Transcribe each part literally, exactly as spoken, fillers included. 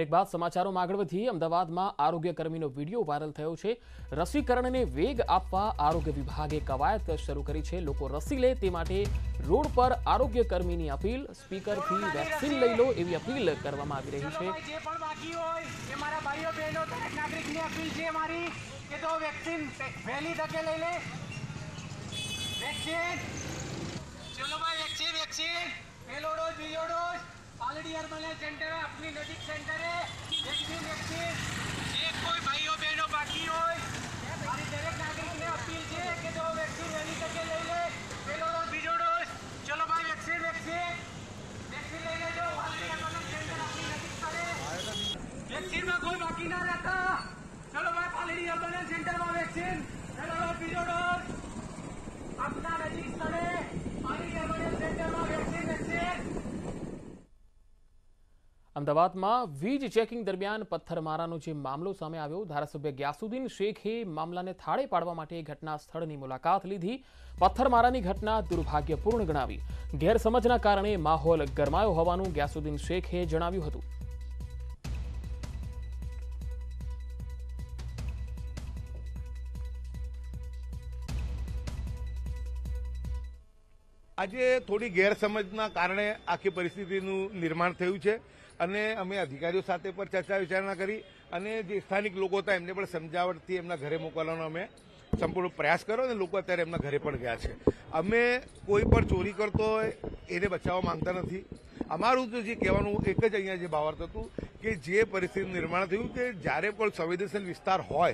Break બાદ સમાચારોમાં આગળ વધીએ। અમદાવાદમાં આરોગ્યકર્મીનો વિડીયો વાયરલ થયો છે। રસીકરણને વેગ આપવા આરોગ્ય વિભાગે કવાયત શરૂ કરી છે। લોકો રસી લે તે માટે રોડ પર આરોગ્યકર્મીની અપીલ, સ્પીકરથી વેક્સિન લઈ લો એવી અપીલ કરવામાં આવી રહી છે। જે પણ બાકી હોય એ મારા ભાઈઓ બહેનો દરેક નાગરિકને અપીલ છે મારી કે તો વેક્સિન વહેલી તકે લઈ લે। વેક્સિન ચલો ભાઈ વેક્સિન વેક્સિન પહેલો ડોઝ બીજો ડોઝ ऑलरेडी अर्बन सेंटर है, अपनी नजीक सेंटर है। वेक्सिन वेक्सिन जे कोई भाईओ बहनों बाकी हो हमारी दरेक नागरिक ने अपील है कि जो वेक्सिन लेनी सके ले ले, पहलो डोज बीजो डोज। चलो भाई वेक्सिन वेक्सिन वेक्सिन ले ले, जो ऑलरेडी अर्बन सेंटर अपनी नजीक पर है, वेक्सिन में कोई बाकी ना रहता। चलो भाई ऑलरेडी अर्बन सेंटर में वेक्सिन पहलो डोज बीजो डोज अपना नजीक पर है, ऑलरेडी अर्बन सेंटर में वेक्सिन वेक्सिन। अमदावाद में वीज चेकिंग दरमियान पत्थरमारानो जे मामलो सामे आव्यो, धारासभ्य ग्यासुद्दीन शेखे मामला ने थाड़े पाड़वा माटे घटनास्थल की मुलाकात लीधी। पत्थरमारा की घटना दुर्भाग्यपूर्ण गणावी, गैरसमजना कारणे माहौल गरमायो होवानुं ग्यासुद्दीन शेखे जणाव्युं हतुं। આજે થોડી ગેરસમજના કારણે આખી પરિસ્થિતિનું નિર્માણ થયું છે અને અમે અધિકારીઓ સાથે પણ ચર્ચા વિચારણા કરી અને જે સ્થાનિક લોકો હતા એમને પણ સમજાવટથી એમના ઘરે મોકલવાનો અમે સંપૂર્ણ પ્રયાસ કર્યો અને લોકો અત્યારે એમના ઘરે પણ ગયા છે। અમે કોઈ પણ ચોરી કરતો હોય એને બચાવવા માંગતા નથી। અમારું તો જે કહેવાનું એક જ અહીંયા જે ભાવાર્થ હતું કે જે પરિસ્થિતિનું નિર્માણ થયું કે જ્યારે પણ સંવેદનશીલ વિસ્તાર હોય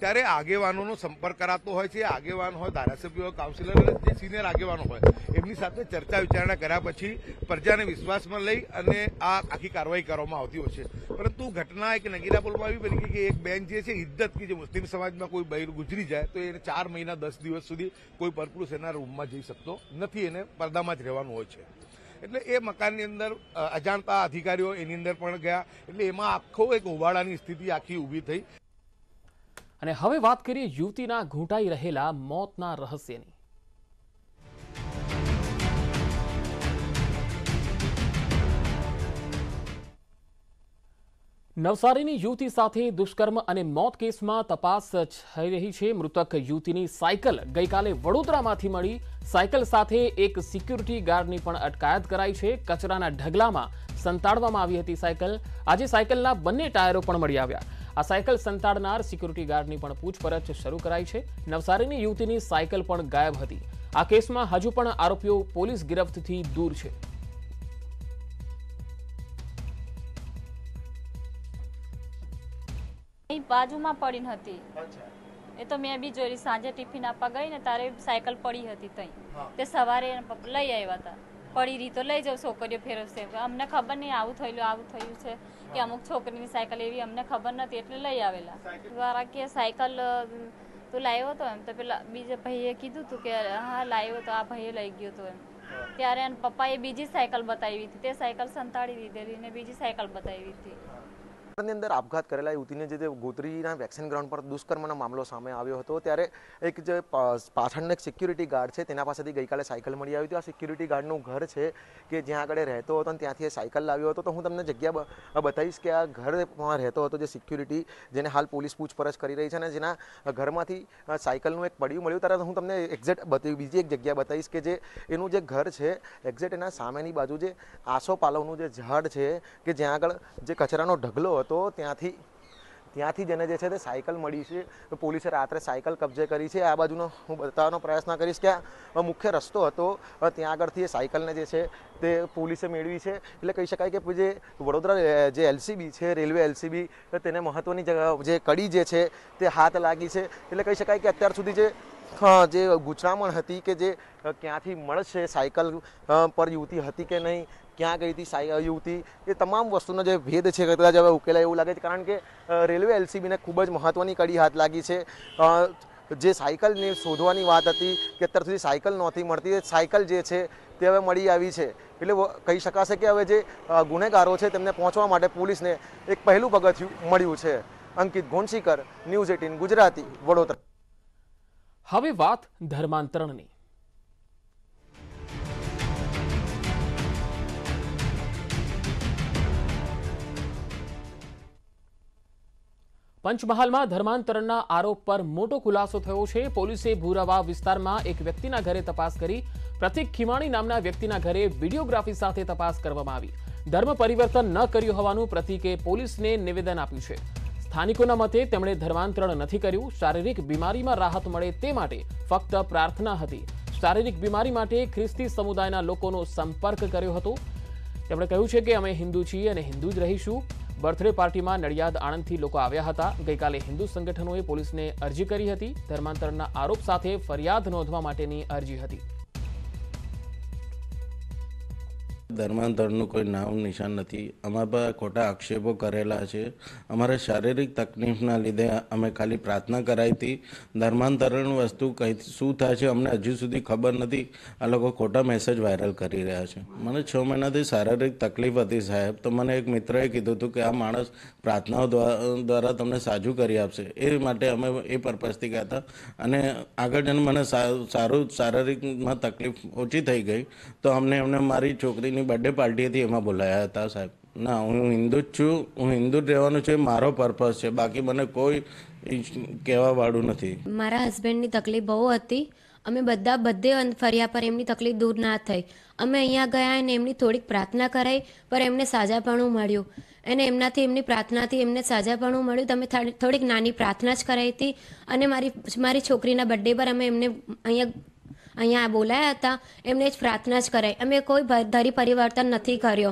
ત્યારે આગેવાનોનો સંપર્ક કરાતો હોય છે। આગેવાન હોય, ધારાસભ્ય હોય, કાઉન્સિલર હોય, જે સિનિયર આગેવાનો હોય એમની સાથે ચર્ચા વિચારણા કર્યા પછી પ્રજાને વિશ્વાસમાં લઈ અને આ આખી કાર્યવાહી કરવામાં આવતી હોય છે। પરંતુ ઘટના એક નગીરા પુલમાં આવી બની કે એક બેન જે છે ઇદ્દત કે જે મુસ્લિમ સમાજમાં કોઈ બહેર ગુજરી જાય તો એને ચાર મહિના દસ દિવસ સુધી કોઈ પરપુરુષ એના રૂમમાં જઈ શકતો નથી, એને પડદામાં જ રહેવાનું હોય છે। એટલે એ મકાનની અંદર અજાણતા અધિકારીઓ એની અંદર પણ ગયા એટલે એમાં આખો એક હોબાળાની સ્થિતિ આખી ઊભી થઈ। અને હવે વાત કરીએ યુવતીના ઘૂંટાઈ રહેલા મોતના રહસ્યની। नवसारीनी युवती साथे दुष्कर्म अने मौत केस में तपास थई रही है। मृतक युवतीनी साइकल गई काले वडोदरामांथी मळी। साइकल साथे एक सिक्योरिटी गार्डनी पण अटकायत कराई है। कचराना ढगलामां संताडवामां आवी हती साइकल। आजे साइकलना बंने टायरो पण मळी आव्या। आ साइकल संताडनार सिक्योरिटी गार्डनी पण पूछपरछ शरू कराई है। नवसारीनी युवतीनी साइकल पण गायब हती। आ केस में हजू पण आरोपीओ पोलीस गिरफ्तथी दूर है। बाजू में पड़ी थी। अच्छा। ए तो मैं भी जोई सांजे टिफिन आपवा गई ने तारे साइकल पड़ी थी तई। हाँ। ते सवारे लई आव्या था। पड़ी रही तो लई जाओ छोकरीओ फेरवशे। अमने खबर नहीं आवुं थयुं आवुं थयुं छे के अमुक छोकरीनी साइकल एवी अमने खबर नथी एटले लई आवेला। द्वारा के साइकल तो लाव्यो तो एम तो पेला बीजे भाईए कीधुं तू के हाँ लाव्यो तो आ भाईए लई गयो तो एम। त्यारे एना पप्पाए बीजी साइकल बतावी थी, ते साइकल संताड़ी दीधेली ने बीजी साइकल बतावी थी। अंदर आपघात करेला युवतीने जे गोतरीना वेक्सिन ग्राउंड पर दुष्कर्मनो मामलो सामे आव्यो हतो त्यारे एक जे पाछळनो एक सिक्योरिटी गार्ड छे तेना पासेथी गईकाले साइकल मळी आवी हती। आ सिक्योरिटी गार्डनुं घर छे के ज्यां आगळ रहेतो हतो अने त्यांथी साइकल लाव्यो हतो। तो हूँ तमने जग्या बताईश कि आ घरमां रहेतो हतो जे सिक्योरिटी जेने हाल पोलीस पूछपरछ करी रही छे अने जेना घरमांथी साइकलनुं एक पड्युं मळ्युं। त्यारे हूँ तमने एक्झेक्ट बतावी बीजी एक जग्या बताईश के जे एनुं जे घर छे एक्झेक्ट एना सामेनी बाजू जे आसोपालवनुं जे झाड छे के ज्यां आगळ जे कचरानो ढगलो तो त्याथी त्याथी जेने जे छे ते साइकल मळी छे। पोलीसे रात्रे साइकल कब्जे करी छे। आ बाजुनो हूँ बताववानो प्रयास न करीश के आ मुख्य रस्तो हतो त्यां आगळथी साइकलने जे छे ते पोलीसे मेळवी छे। एटले कही शकाय के जे वडोदरा जे एलसीबी छे रेलवे एलसीबी तेने महत्वनी जे कड़ी जे छे ते हाथ लागी छे। एटले कही शकाय के अत्यार सुधी जे हाँ जे गुचरामण हती के जे क्यांथी मळशे साइकल पर युवती हती के नहीं क्या गई थी युवती ये तमाम वस्तुनो जे भेद छे कदाच हवे उकेलाय एवुं लागे छे। कारण के रेलवे एलसीबी ने खूब ज महत्वनी कड़ी हाथ लागी छे। जे साइकल ने शोधवानी वात हती के अत्यार सुधी साइकल नहोती मळती, साइकल जे छे ते हवे मळी आवी छे। एटले कही शकाशे के हवे जे गुनेगारो छे तेमने पहोंचवा माटे पोलीसने एक पहेलुं पगथियुं मळ्युं छे। अंकित गोनसीकर, न्यूज़ अठारह गुजराती, वडोदरा। હવે વાત ધર્માંતરણની। पंचमहाल में धर्मांतरण आरोप पर मोटो खुलासो थयो छे। पोलीसे भूरावा विस्तार में एक व्यक्ति घरे तपास करी। प्रतीक खीमाणी नामना व्यक्ति घरे वीडियोग्राफी साथ तपास करवामां आवी। धर्म परिवर्तन न कर्यु होवानुं प्रतीके पोलीसने निवेदन आप्युं छे। स्थानिकोना मते तेमणे धर्मांतरण नथी कर्युं, शारीरिक बीमारी में राहत मळे ते माटे फक्त प्रार्थना हती। शारीरिक बीमारी माटे ख्रिस्ती समुदायना लोकोनो संपर्क कर्यो हतो। तेमणे कह्युं छे के अमे हिंदू छीए अने हिंदू ज रहीशुं। बर्थडे पार्टी में नड़ियाद आनंदथी लोको आव्या हता। गई काले हिंदू संगठनों पुलिस ने अरजी करी हती। धर्मांतरणना आरोप साथे फरियाद नोंधवा माटेनी अरजी हती। धर्मांतरण कोई नाम निशान नहीं। अमरा पर खोटा आक्षेपों करेला है। अमारे शारीरिक तकलीफना लीधे अमे खाली प्रार्थना कराई थी। धर्मांतरण वस्तु कहीं शू थाय अमने हजू सुधी खबर नहीं। आ लोग खोटा मैसेज वायरल करी रह्या छे। मैंने छ महीना शारीरिक तकलीफ थी साहेब, तो मैंने एक मित्रए कीधु तू कि आ माणस प्रार्थनाओं द्वारा तमने साजू करी आपसे। ए माटे अमे ए पर्पसथी गया था अने आगळ जन मने सारू शारीरिक में तकलीफ ओछी थी गई तो अमने अमने मारी छोकरी बर्थडे पार्टी थी एमां बोलाया था। साहेब ना हूँ हिंदू छू, हूँ हिंदू रहेवानुं छे, मारो पर्पस छे, बाकी मने कोई कहेवा वाळुं नथी। मारा हस्बेंडनी तकलीफ बहु हती। अमे बधा बधे फर्या पर एमनी तकलीफ दूर ना थई। अमे अहींया गया ने एमनी थोड़ीक प्रार्थना कराई पर एमने साजापणुं मळ्युं। एने एमनाथी एमनी प्रार्थनाथी एमने साजापणुं मळ्युं। तमे थोड़ीक नानी प्रार्थना ज कराई हती अने मारी मारी छोकरीना बर्थडे पर अमे एमने अहींया अँ बोलाया था। एमने प्रार्थना ज कराई। अमे कोई धरी परिवर्तन नहीं करो।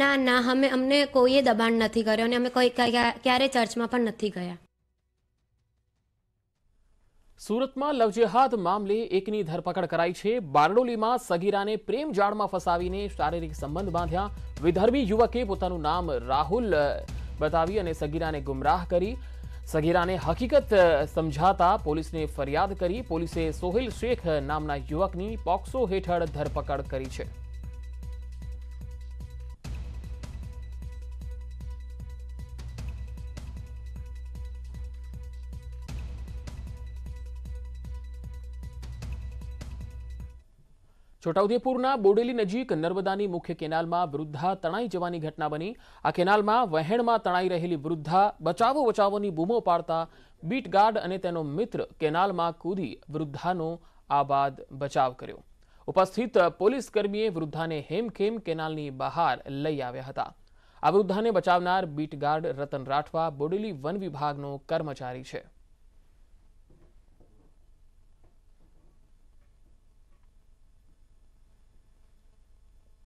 ना ना हमें अमने कोई दबाण नहीं करो। अमे कोई क्यारे चर्च में पण नहीं गया। सूरत में लवजेहाद मामले एकनी धरपकड़ कराई है। बारडोली में सगीरा ने प्रेम जाड़ में फसावीने शारीरिक संबंध बांध्या। विधर्मी युवके पोतानुं नाम राहुल बतावी अने सगीरा ने गुमराह करी। सगीरा ने हकीकत समझाता पुलिस ने फरियाद करी। पुलिसे सोहेल शेख नामना युवकनी पॉक्सो हेठळ धरपकड़ करी छे। छोटाउदेपुरना बोडेली नजीक नर्मदानी मुख्य केनाल में वृद्धा तणाई जवानी घटना बनी। आ केनाल में वहेण में तणाई रहेली वृद्धा बचावो बचावोनी बूमो पाड़ता बीटगार्ड अने तेनो मित्र केनाल में कूदी वृद्धानो आबाद बचाव कर्यो। उपस्थित पोलीसकर्मीए वृद्धाने हेमखेम केनालनी बहार लई आव्या हता। आ वृद्धाने बचावनार बीटगार्ड रतन राठवा बोडेली वन विभागनो कर्मचारी छे।